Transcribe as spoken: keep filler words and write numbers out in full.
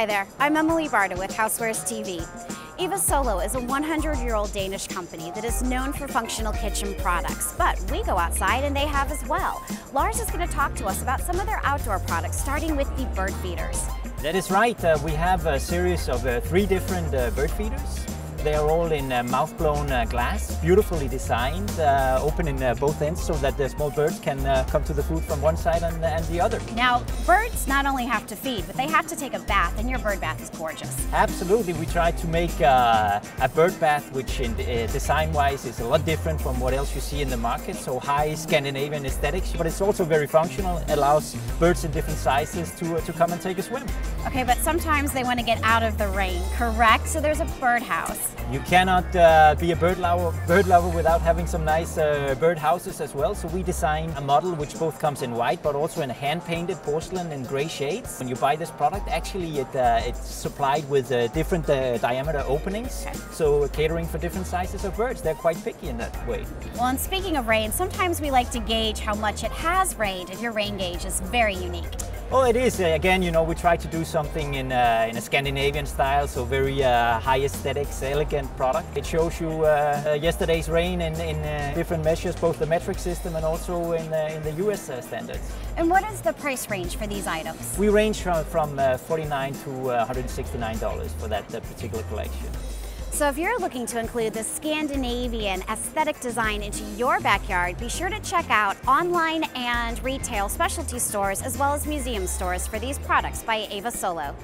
Hi there, I'm Emily Barda with Housewares T V. Eva Solo is a one hundred year old Danish company that is known for functional kitchen products, but we go outside and they have as well. Lars is going to talk to us about some of their outdoor products, starting with the bird feeders. That is right, uh, we have a series of uh, three different uh, bird feeders. They are all in uh, mouth-blown uh, glass, beautifully designed, uh, open in uh, both ends so that the small birds can uh, come to the food from one side and, and the other. Now, birds not only have to feed, but they have to take a bath, and your bird bath is gorgeous. Absolutely. We try to make uh, a bird bath, which in uh, design-wise is a lot different from what else you see in the market, so high Scandinavian aesthetics, but it's also very functional. It allows birds in different sizes to, uh, to come and take a swim. Okay, but sometimes they want to get out of the rain, correct? So there's a birdhouse. You cannot uh, be a bird lover, bird lover without having some nice uh, bird houses as well. So we designed a model which both comes in white but also in hand-painted porcelain and grey shades. When you buy this product, actually it, uh, it's supplied with uh, different uh, diameter openings. Okay. So catering for different sizes of birds. They're quite picky in that way. Well, and speaking of rain, sometimes we like to gauge how much it has rained, and your rain gauge is very unique. Oh, it is. Again, you know, we try to do something in a, in a Scandinavian style, so very uh, high aesthetics, elegant product. It shows you uh, uh, yesterday's rain in, in uh, different measures, both the metric system and also in, uh, in the U S uh, standards. And what is the price range for these items? We range from, from uh, forty-nine dollars to uh, one hundred sixty-nine dollars for that, that particular collection. So if you're looking to include the Scandinavian aesthetic design into your backyard, be sure to check out online and retail specialty stores as well as museum stores for these products by Eva Solo.